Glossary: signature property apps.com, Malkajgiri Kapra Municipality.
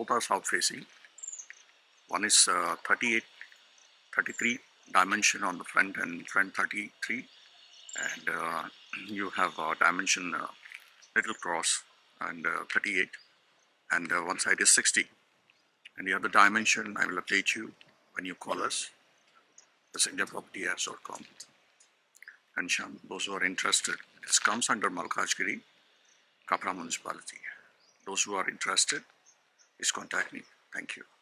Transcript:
both are south facing. One is 33 dimension on the front and front 33, and you have dimension little cross and 38, and one side is 60, and the other dimension I will update you when you call us, the signature property apps.com. And those who are interested, this comes under Malkajgiri Kapra Municipality. Those who are interested, please contact me. Thank you.